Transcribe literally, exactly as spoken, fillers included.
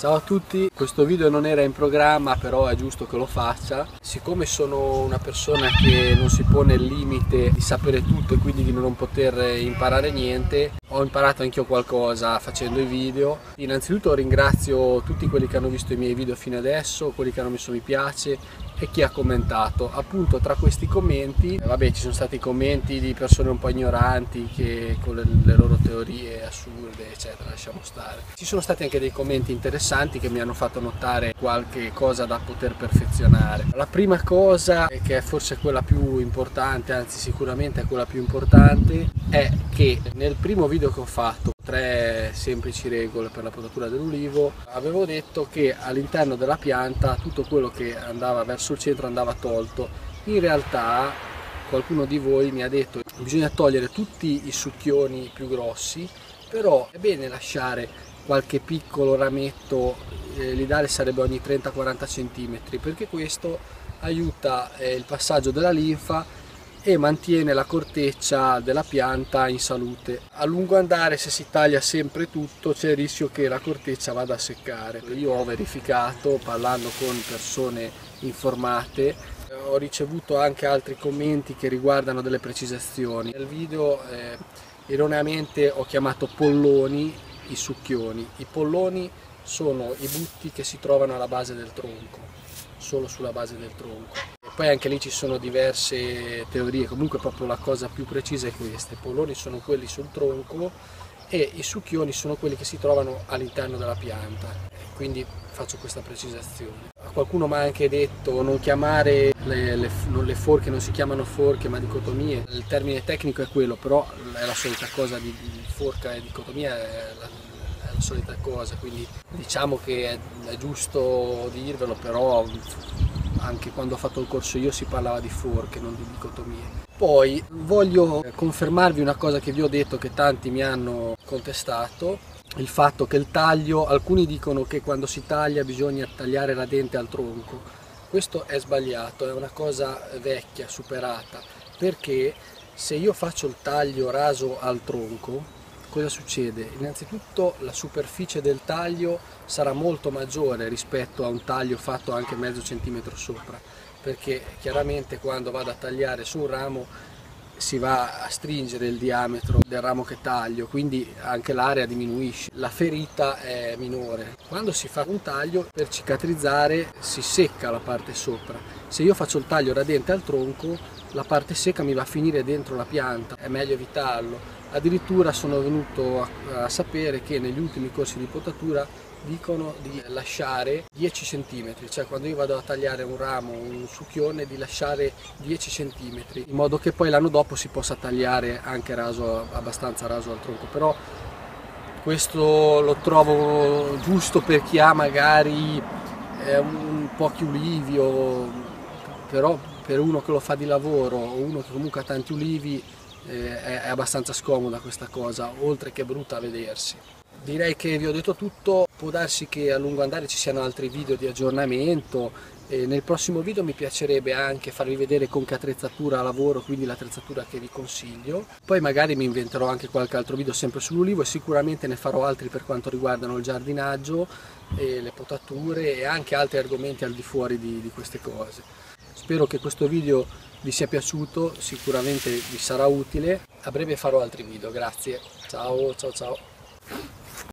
Ciao a tutti, questo video non era in programma però è giusto che lo faccia. Siccome sono una persona che non si pone il limite di sapere tutto e quindi di non poter imparare niente, ho imparato anch'io qualcosa facendo i video. Innanzitutto ringrazio tutti quelli che hanno visto i miei video fino adesso, quelli che hanno messo mi piace e chi ha commentato. Appunto tra questi commenti, vabbè, ci sono stati commenti di persone un po' ignoranti che con le, le loro teorie assurde eccetera, lasciamo stare. Ci sono stati anche dei commenti interessanti che mi hanno fatto notare qualche cosa da poter perfezionare. La prima cosa, che è forse quella più importante, anzi sicuramente è quella più importante, è che nel primo video che ho fatto, tre semplici regole per la potatura dell'ulivo, avevo detto che all'interno della pianta tutto quello che andava verso il centro andava tolto. In realtà qualcuno di voi mi ha detto che bisogna togliere tutti i succhioni più grossi, però è bene lasciare qualche piccolo rametto, eh, l'ideale sarebbe ogni trenta quaranta centimetri, perché questo aiuta eh, il passaggio della linfa e mantiene la corteccia della pianta in salute. A lungo andare, se si taglia sempre tutto, c'è il rischio che la corteccia vada a seccare. Io ho verificato, parlando con persone informate, ho ricevuto anche altri commenti che riguardano delle precisazioni. Nel video eh, erroneamente ho chiamato polloni i succhioni. I polloni sono i butti che si trovano alla base del tronco, solo sulla base del tronco. E poi anche lì ci sono diverse teorie, comunque proprio la cosa più precisa è questa: i polloni sono quelli sul tronco e i succhioni sono quelli che si trovano all'interno della pianta, quindi faccio questa precisazione. Qualcuno mi ha anche detto non chiamare le, le, non le forche, non si chiamano forche ma dicotomie. Il termine tecnico è quello, però è la solita cosa di, di forca e dicotomia, è la, è la solita cosa, quindi diciamo che è, è giusto dirvelo, però anche quando ho fatto il corso io si parlava di forche, non di dicotomie. Poi voglio confermarvi una cosa che vi ho detto, che tanti mi hanno contestato, il fatto che il taglio, alcuni dicono che quando si taglia bisogna tagliare la dente al tronco. Questo è sbagliato, è una cosa vecchia, superata, perché se io faccio il taglio raso al tronco, cosa succede? Innanzitutto la superficie del taglio sarà molto maggiore rispetto a un taglio fatto anche mezzo centimetro sopra, perché chiaramente quando vado a tagliare su un ramo si va a stringere il diametro del ramo che taglio, quindi anche l'area diminuisce, la ferita è minore. Quando si fa un taglio per cicatrizzare si secca la parte sopra, se io faccio il taglio radente al tronco la parte secca mi va a finire dentro la pianta, è meglio evitarlo. Addirittura sono venuto a, a sapere che negli ultimi corsi di potatura dicono di lasciare dieci centimetri, cioè quando io vado a tagliare un ramo, un succhione, di lasciare dieci centimetri, in modo che poi l'anno dopo si possa tagliare anche raso, abbastanza raso al tronco. Però questo lo trovo giusto per chi ha magari eh, un pochi ulivi, o, però per uno che lo fa di lavoro o uno che comunque ha tanti ulivi eh, è, è abbastanza scomoda questa cosa, oltre che brutta a vedersi. Direi che vi ho detto tutto, può darsi che a lungo andare ci siano altri video di aggiornamento. E nel prossimo video mi piacerebbe anche farvi vedere con che attrezzatura lavoro, quindi l'attrezzatura che vi consiglio. Poi magari mi inventerò anche qualche altro video sempre sull'ulivo e sicuramente ne farò altri per quanto riguardano il giardinaggio e le potature e anche altri argomenti al di fuori di, di queste cose. Spero che questo video vi sia piaciuto, sicuramente vi sarà utile. A breve farò altri video, grazie. Ciao, ciao, ciao.